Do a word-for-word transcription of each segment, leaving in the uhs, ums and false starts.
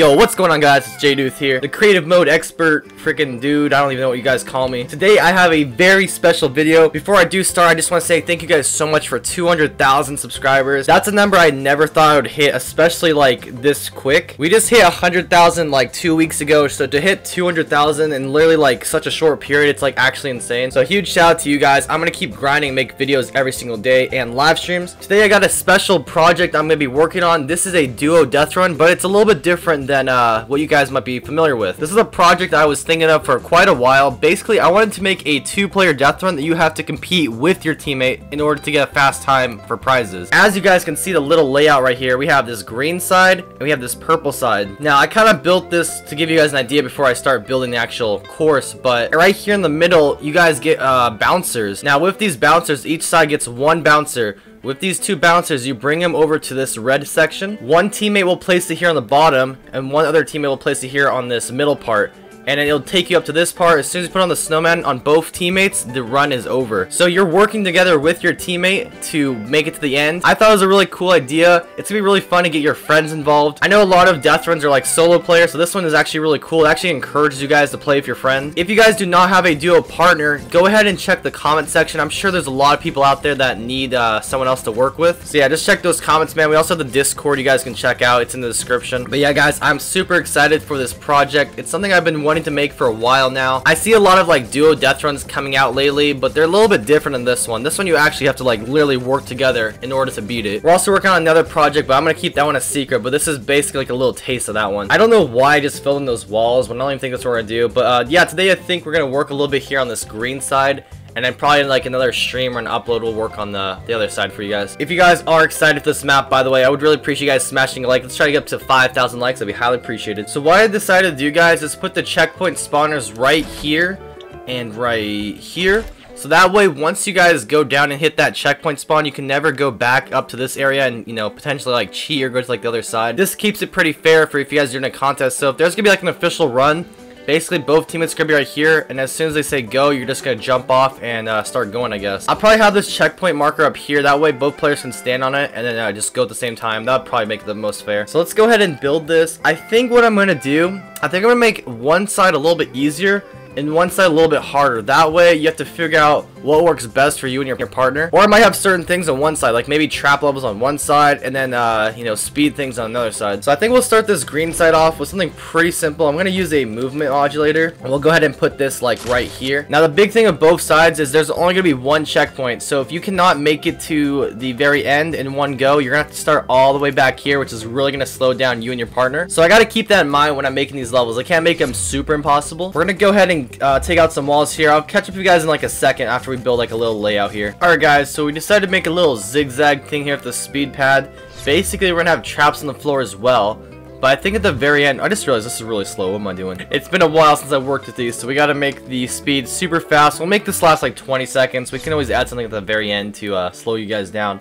Yo, what's going on, guys? It's JDuth here, the creative mode expert freaking dude. I don't even know what you guys call me. Today I have a very special video. Before I do start, I just want to say thank you guys so much for two hundred thousand subscribers. That's a number I never thought I would hit, especially like this quick. We just hit one hundred thousand like two weeks ago, so to hit two hundred thousand in literally like such a short period, it's like actually insane. So a huge shout out to you guys. I'm going to keep grinding and make videos every single day and live streams. Today I got a special project I'm going to be working on. This is a duo death run, but it's a little bit different than uh, what you guys might be familiar with. This is a project I was thinking of for quite a while. Basically, I wanted to make a two-player death run that you have to compete with your teammate in order to get a fast time for prizes. As you guys can see the little layout right here, we have this green side and we have this purple side. Now, I kind of built this to give you guys an idea before I start building the actual course, but right here in the middle, you guys get uh, bouncers. Now, with these bouncers, each side gets one bouncer. With these two bouncers, you bring them over to this red section. One teammate will place it here on the bottom, and one other teammate will place it here on this middle part. And it'll take you up to this part. As soon as you put on the snowman on both teammates, the run is over. So you're working together with your teammate to make it to the end. I thought it was a really cool idea. It's gonna be really fun to get your friends involved. I know a lot of death runs are like solo player, so this one is actually really cool. It actually encourages you guys to play with your friends. If you guys do not have a duo partner, go ahead and check the comment section. I'm sure there's a lot of people out there that need uh, someone else to work with. So yeah, just check those comments, man. We also have the Discord you guys can check out. It's in the description. But yeah, guys, I'm super excited for this project. It's something I've been wanting to make for a while now. I see a lot of like duo death runs coming out lately, but they're a little bit different than this one. This one you actually have to like literally work together in order to beat it. We're also working on another project, but I'm gonna keep that one a secret, but this is basically like a little taste of that one. I don't know why I just filled in those walls, but I don't even think that's what we're gonna do. But uh, yeah, today I think we're gonna work a little bit here on this green side, and then probably like another stream or an upload will work on the, the other side for you guys. If you guys are excited for this map, by the way, I would really appreciate you guys smashing a like. Let's try to get up to five thousand likes. That'd be highly appreciated. So what I decided to do, guys, is put the checkpoint spawners right here and right here. So that way, once you guys go down and hit that checkpoint spawn, you can never go back up to this area and, you know, potentially like cheat or go to like the other side. This keeps it pretty fair for if you guys are in a contest. So if there's gonna be like an official run, basically, both teammates could be right here, and as soon as they say go, you're just going to jump off and uh, start going, I guess. I'll probably have this checkpoint marker up here. That way, both players can stand on it and then uh, just go at the same time. That would probably make it the most fair. So let's go ahead and build this. I think what I'm going to do, I think I'm going to make one side a little bit easier and one side a little bit harder. That way, you have to figure out what works best for you and your, your partner. Or I might have certain things on one side, like maybe trap levels on one side, and then, uh, you know, speed things on another side. So I think we'll start this green side off with something pretty simple. I'm going to use a movement modulator, and we'll go ahead and put this, like, right here. Now, the big thing of both sides is there's only going to be one checkpoint. So if you cannot make it to the very end in one go, you're going to have to start all the way back here, which is really going to slow down you and your partner. So I got to keep that in mind when I'm making these levels. I can't make them super impossible. We're going to go ahead and uh, take out some walls here. I'll catch up with you guys in, like, a second after we build like a little layout here. Alright guys, so we decided to make a little zigzag thing here with the speed pad. Basically, we're gonna have traps on the floor as well. But I think at the very end, I just realized this is really slow. What am I doing? It's been a while since I worked with these, so we gotta make the speed super fast. We'll make this last like twenty seconds. We can always add something at the very end to uh, slow you guys down.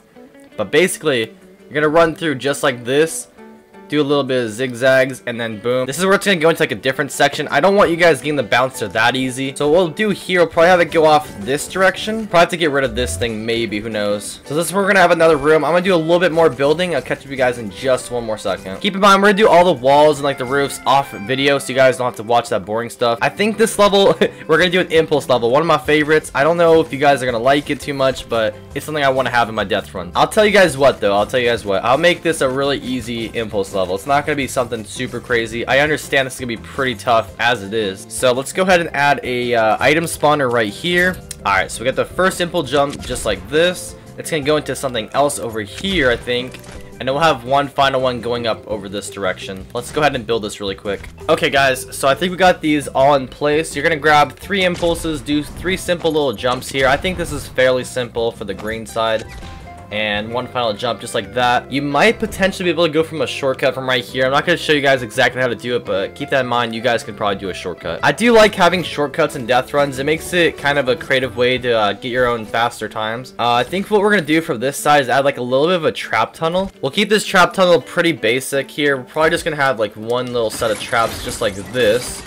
But basically, you're gonna run through just like this. Do a little bit of zigzags, and then boom. This is where it's going to go into like a different section. I don't want you guys getting the bouncer that easy. So what we'll do here, we'll probably have it go off this direction. Probably have to get rid of this thing, maybe. Who knows? So this is where we're going to have another room. I'm going to do a little bit more building. I'll catch up with you guys in just one more second. Keep in mind, we're going to do all the walls and like the roofs off video, so you guys don't have to watch that boring stuff. I think this level, we're going to do an impulse level. One of my favorites. I don't know if you guys are going to like it too much, but it's something I want to have in my death run. I'll tell you guys what, though. I'll tell you guys what. I'll make this a really easy impulse level. Level. It's not going to be something super crazy. I understand this is going to be pretty tough as it is. So let's go ahead and add a uh, item spawner right here. All right, so we got the first impulse jump just like this. It's going to go into something else over here, I think. And then we'll have one final one going up over this direction. Let's go ahead and build this really quick. Okay, guys, so I think we got these all in place. You're going to grab three impulses, do three simple little jumps here. I think this is fairly simple for the green side. And one final jump just like that. You might potentially be able to go from a shortcut from right here. I'm not going to show you guys exactly how to do it, but keep that in mind. You guys can probably do a shortcut. I do like having shortcuts in death runs. It makes it kind of a creative way to uh, get your own faster times. uh, I think what we're going to do for this side is add like a little bit of a trap tunnel. We'll keep this trap tunnel pretty basic here. We're probably just going to have like one little set of traps just like this.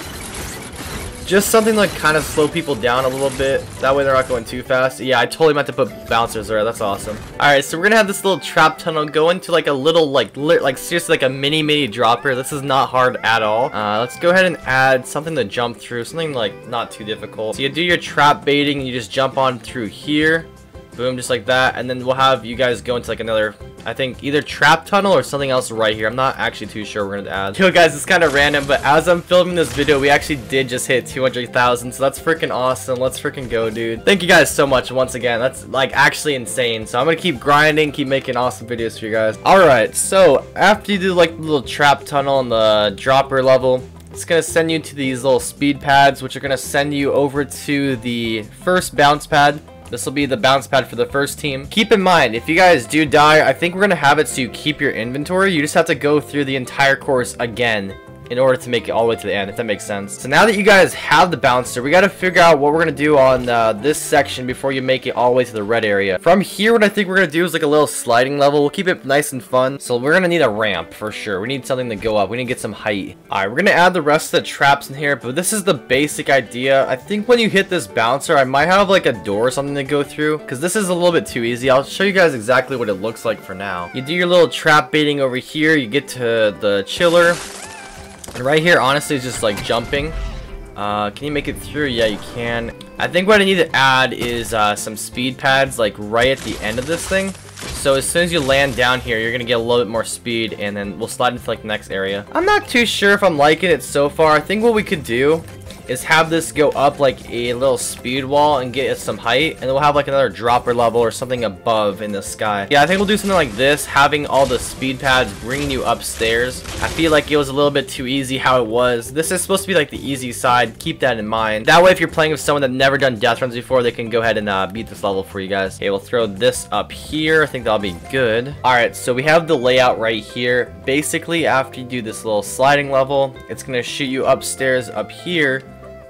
Just something like kind of slow people down a little bit. That way they're not going too fast. Yeah, I totally meant to put bouncers there. That's awesome. Alright, so we're gonna have this little trap tunnel go into like a little like lit like seriously like a mini mini dropper. This is not hard at all. Uh, let's go ahead and add something to jump through. Something like not too difficult. So you do your trap baiting and you just jump on through here. Boom, just like that. And then we'll have you guys go into like another, I think, either trap tunnel or something else right here. I'm not actually too sure we're going to add. Yo, guys, it's kind of random, but as I'm filming this video, we actually did just hit two hundred thousand, so that's freaking awesome. Let's freaking go, dude. Thank you guys so much once again. That's, like, actually insane. So I'm going to keep grinding, keep making awesome videos for you guys. All right, so after you do, like, the little trap tunnel and the dropper level, it's going to send you to these little speed pads, which are going to send you over to the first bounce pad. This will be the bounce pad for the first team. Keep in mind, if you guys do die, I think we're going to have it so you keep your inventory. You just have to go through the entire course again in order to make it all the way to the end, if that makes sense. So now that you guys have the bouncer, we got to figure out what we're going to do on uh, this section before you make it all the way to the red area. From here, what I think we're going to do is like a little sliding level. We'll keep it nice and fun. So we're going to need a ramp for sure. We need something to go up. We need to get some height. All right, we're going to add the rest of the traps in here, but this is the basic idea. I think when you hit this bouncer, I might have like a door or something to go through because this is a little bit too easy. I'll show you guys exactly what it looks like for now. You do your little trap baiting over here. You get to the chiller. And right here, honestly, is just like jumping. Uh, can you make it through? Yeah, you can. I think what I need to add is uh, some speed pads, like right at the end of this thing. So as soon as you land down here, you're gonna get a little bit more speed, and then we'll slide into like the next area. I'm not too sure if I'm liking it so far. I think what we could do is have this go up like a little speed wall and get it some height, and then we'll have like another dropper level or something above in the sky. Yeah, I think we'll do something like this, having all the speed pads bringing you upstairs. I feel like it was a little bit too easy how it was. This is supposed to be like the easy side. Keep that in mind. That way, if you're playing with someone that never done death runs before, they can go ahead and uh, beat this level for you guys. Okay, we'll throw this up here. I think that'll be good. All right, so we have the layout right here. Basically, after you do this little sliding level, it's gonna shoot you upstairs up here.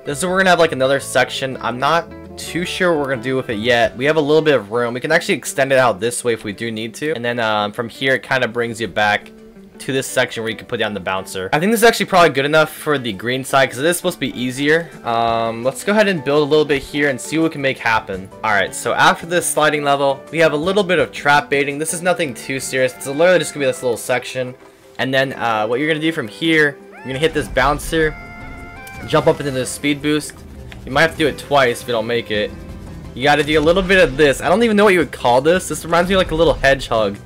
This is where we're gonna have like another section. I'm not too sure what we're gonna do with it yet. We have a little bit of room. We can actually extend it out this way if we do need to. And then um, from here, it kind of brings you back to this section where you can put down the bouncer. I think this is actually probably good enough for the green side because it is supposed to be easier. Um, let's go ahead and build a little bit here and see what we can make happen. All right, so after this sliding level, we have a little bit of trap baiting. This is nothing too serious. It's literally just gonna be this little section. And then uh, what you're gonna do from here, you're gonna hit this bouncer, jump up into the speed boost. You might have to do it twice if you don't make it. You got to do a little bit of this. I don't even know what you would call this. This reminds me of like a little hedgehog.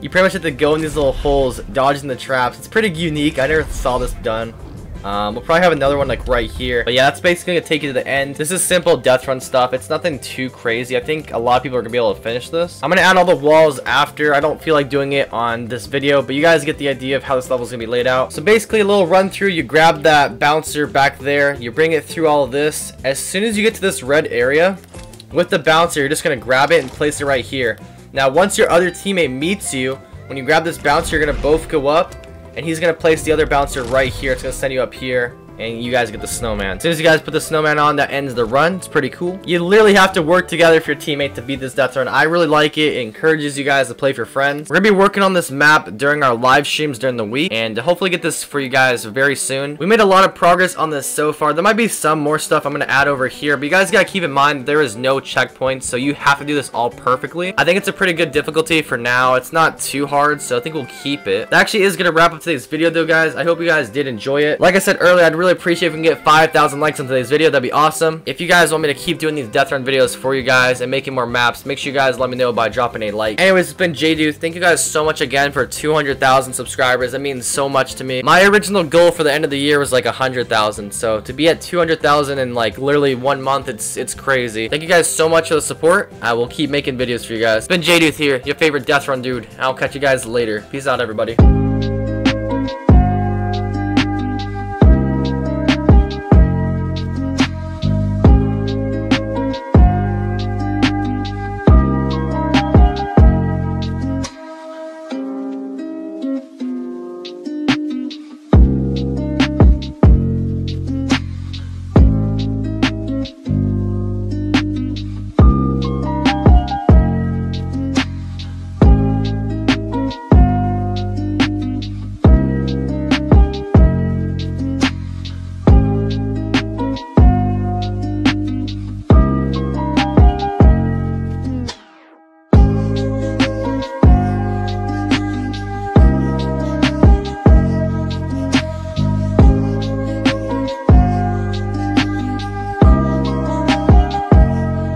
You pretty much have to go in these little holes, dodging the traps. It's pretty unique. I never saw this done. Um, we'll probably have another one like right here. But yeah, that's basically going to take you to the end. This is simple death run stuff. It's nothing too crazy. I think a lot of people are going to be able to finish this. I'm going to add all the walls after. I don't feel like doing it on this video, but you guys get the idea of how this level is going to be laid out. So basically a little run through. You grab that bouncer back there. You bring it through all of this. As soon as you get to this red area, with the bouncer, you're just going to grab it and place it right here. Now, once your other teammate meets you, when you grab this bouncer, you're going to both go up. And he's going to place the other bouncer right here. It's going to send you up here. And you guys get the snowman. As soon as you guys put the snowman on, that ends the run. It's pretty cool. You literally have to work together for your teammate to beat this death run. I really like it. It encourages you guys to play with your friends. We're going to be working on this map during our live streams during the week. And hopefully get this for you guys very soon. We made a lot of progress on this so far. There might be some more stuff I'm going to add over here. But you guys got to keep in mind there is no checkpoints. So you have to do this all perfectly. I think it's a pretty good difficulty for now. It's not too hard. So I think we'll keep it. That actually is going to wrap up today's video though, guys. I hope you guys did enjoy it. Like I said earlier, I'd really appreciate if we can get five thousand likes on today's video. That'd be awesome. If you guys want me to keep doing these death run videos for you guys and making more maps, make sure you guys let me know by dropping a like. Anyways, it's been JDuth. Thank you guys so much again for two hundred thousand subscribers. That means so much to me. My original goal for the end of the year was like one hundred thousand. So to be at two hundred thousand in like literally one month, it's it's crazy. Thank you guys so much for the support. I will keep making videos for you guys. It's been JDuth here, your favorite death run dude. I'll catch you guys later. Peace out, everybody.